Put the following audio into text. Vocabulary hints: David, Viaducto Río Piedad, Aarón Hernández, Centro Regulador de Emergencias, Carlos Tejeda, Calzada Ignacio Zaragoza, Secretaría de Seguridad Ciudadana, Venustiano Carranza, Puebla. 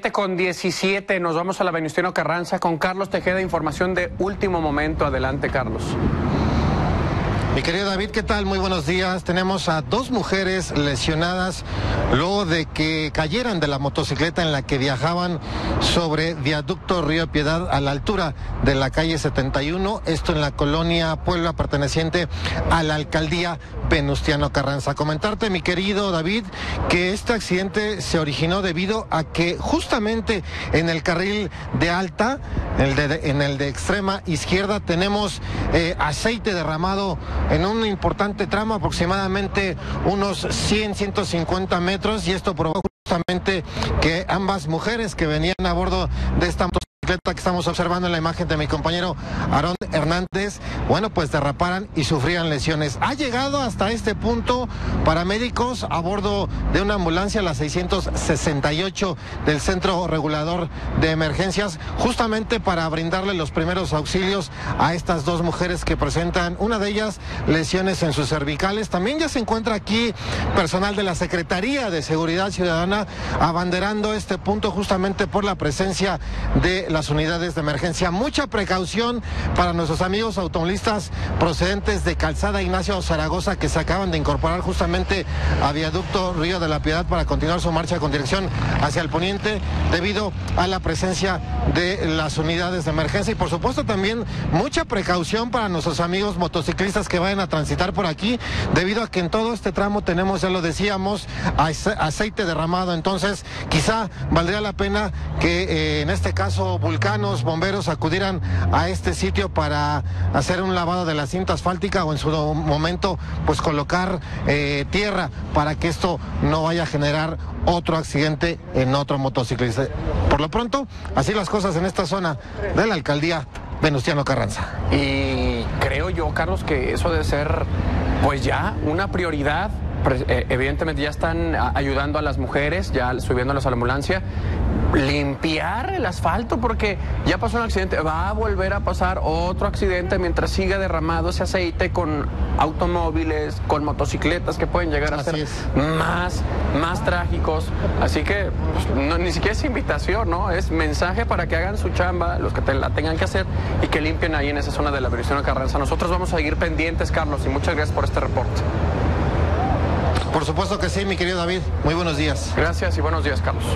7:17, nos vamos a la Venustiano Carranza con Carlos Tejeda, información de último momento. Adelante, Carlos. Mi querido David, ¿qué tal? Muy buenos días. Tenemos a dos mujeres lesionadas luego de que cayeran de la motocicleta en la que viajaban sobre Viaducto Río Piedad a la altura de la calle 71, esto en la colonia Puebla, perteneciente a la alcaldía Venustiano Carranza. Comentarte, mi querido David, que este accidente se originó debido a que justamente en el carril de alta, en el de extrema izquierda, tenemos aceite derramado en un importante tramo, aproximadamente unos 100, 150 metros, y esto provocó justamente que ambas mujeres que venían a bordo de esta motocicleta que estamos observando en la imagen de mi compañero Aarón Hernández, bueno, pues derraparan y sufrían lesiones. Ha llegado hasta este punto paramédicos a bordo de una ambulancia, la 668 del Centro Regulador de Emergencias, justamente para brindarle los primeros auxilios a estas dos mujeres que presentan, una de ellas, lesiones en sus cervicales. También ya se encuentra aquí personal de la Secretaría de Seguridad Ciudadana abanderando este punto justamente por la presencia de las unidades de emergencia. Mucha precaución para nuestros amigos automovilistas procedentes de Calzada Ignacio Zaragoza, que se acaban de incorporar justamente a Viaducto Río de la Piedad para continuar su marcha con dirección hacia el poniente, debido a la presencia de las unidades de emergencia. Y por supuesto también mucha precaución para nuestros amigos motociclistas que vayan a transitar por aquí, debido a que en todo este tramo tenemos, ya lo decíamos, aceite derramado. Entonces quizá valdría la pena que en este caso vulcanos, bomberos acudieran a este sitio para hacer un lavado de la cinta asfáltica o en su momento pues colocar tierra para que esto no vaya a generar otro accidente en otro motociclista. Por lo pronto, así las cosas en esta zona de la alcaldía Venustiano Carranza. Y creo yo, Carlos, que eso debe ser pues ya una prioridad. Evidentemente ya están ayudando a las mujeres, ya subiéndolas a la ambulancia, limpiar el asfalto, porque ya pasó un accidente, va a volver a pasar otro accidente mientras siga derramado ese aceite con automóviles, con motocicletas que pueden llegar a ser más trágicos. Así que pues, no, ni siquiera es invitación, ¿no? Es mensaje para que hagan su chamba, los que la tengan que hacer, y que limpien ahí en esa zona de la Venustiano Carranza. Nosotros vamos a seguir pendientes, Carlos, y muchas gracias por este reporte. Por supuesto que sí, mi querido David. Muy buenos días. Gracias y buenos días, Carlos.